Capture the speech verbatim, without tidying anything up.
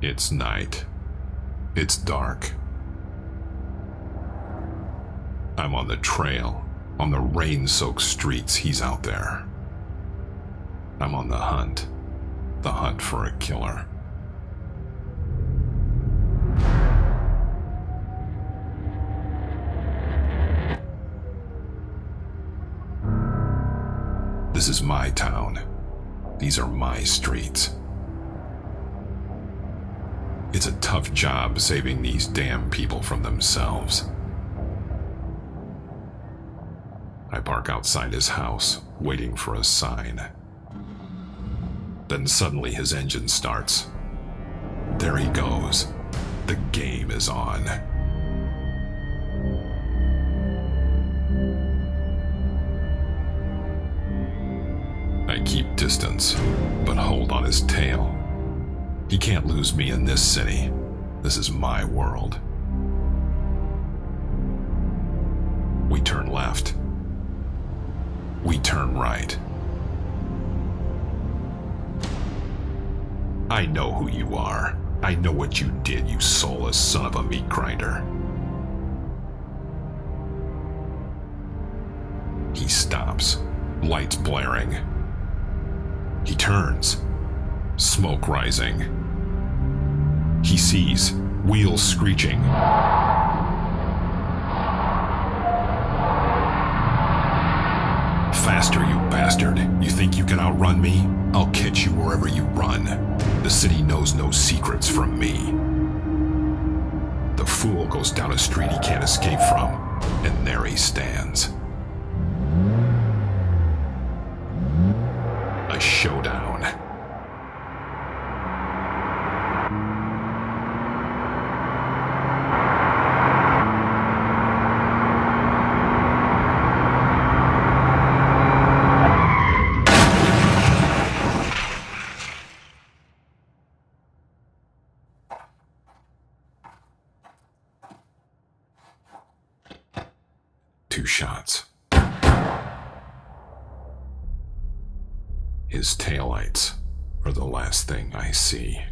It's night. It's dark. I'm on the trail, on the rain-soaked streets. He's out there. I'm on the hunt, the hunt for a killer. This is my town. These are my streets. It's a tough job saving these damn people from themselves. I park outside his house, waiting for a sign. Then suddenly his engine starts. There he goes. The game is on. I keep distance, but hold on his tail. He can't lose me in this city. This is my world. We turn left. We turn right. I know who you are. I know what you did, you soulless son of a meat grinder. He stops, lights blaring. He turns. Smoke rising. He sees wheels screeching. Faster, you bastard. You think you can outrun me? I'll catch you wherever you run. The city knows no secrets from me. The fool goes down a street he can't escape from, and there he stands. A showdown. Two shots. His taillights are the last thing I see.